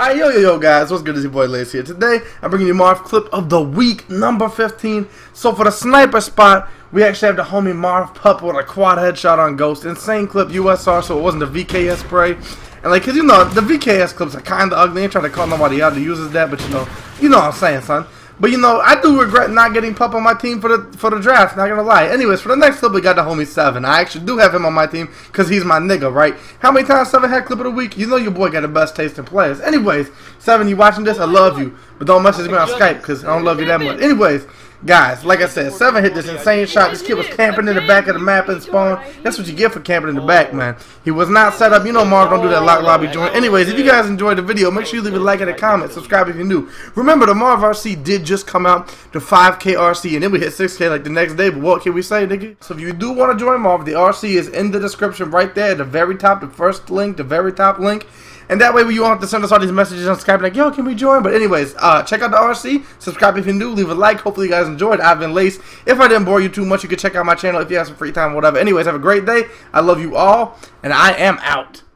Alright, yo guys, what's good? It's your boy Lance here. Today, I'm bringing you Marv clip of the week, number 15. So for the sniper spot, we actually have the homie Marv Pup with a quad headshot on Ghost. Insane clip, USR, so it wasn't the VKS spray. And like, cause you know, the VKS clips are kinda ugly. I ain't trying to call nobody out that uses that, but you know what I'm saying, son. But you know, I do regret not getting Pup on my team for the draft, not gonna lie. Anyways, for the next clip, we got the homie Seven. I actually do have him on my team, because he's my nigga, right? How many times Seven had clip of the week? You know your boy got the best taste in players. Anyways, Seven, you watching this? I love you. But don't message me on Skype, because I don't love you that much. Anyways, guys, like I said, Seven hit this insane shot. This kid was camping in the back of the map and spawn. That's what you get for camping in the back, man. He was not set up. You know Marv don't do that lock lobby joint. Anyways, if you guys enjoyed the video, make sure you leave a like and a comment. Subscribe if you're new. Remember, the Marv RC did just come out, the 5K RC, and then we hit 6K like the next day. But what can we say, nigga? So if you do want to join Marv, the RC is in the description right there at the very top, the first link, the very top link. And that way we won't have to send us all these messages on Skype like, yo, can we join? But anyways, check out the RC. Subscribe if you're new. Leave a like. Hopefully you guys enjoyed. I've been Lace. If I didn't bore you too much, you can check out my channel if you have some free time, whatever. Anyways, have a great day. I love you all. And I am out.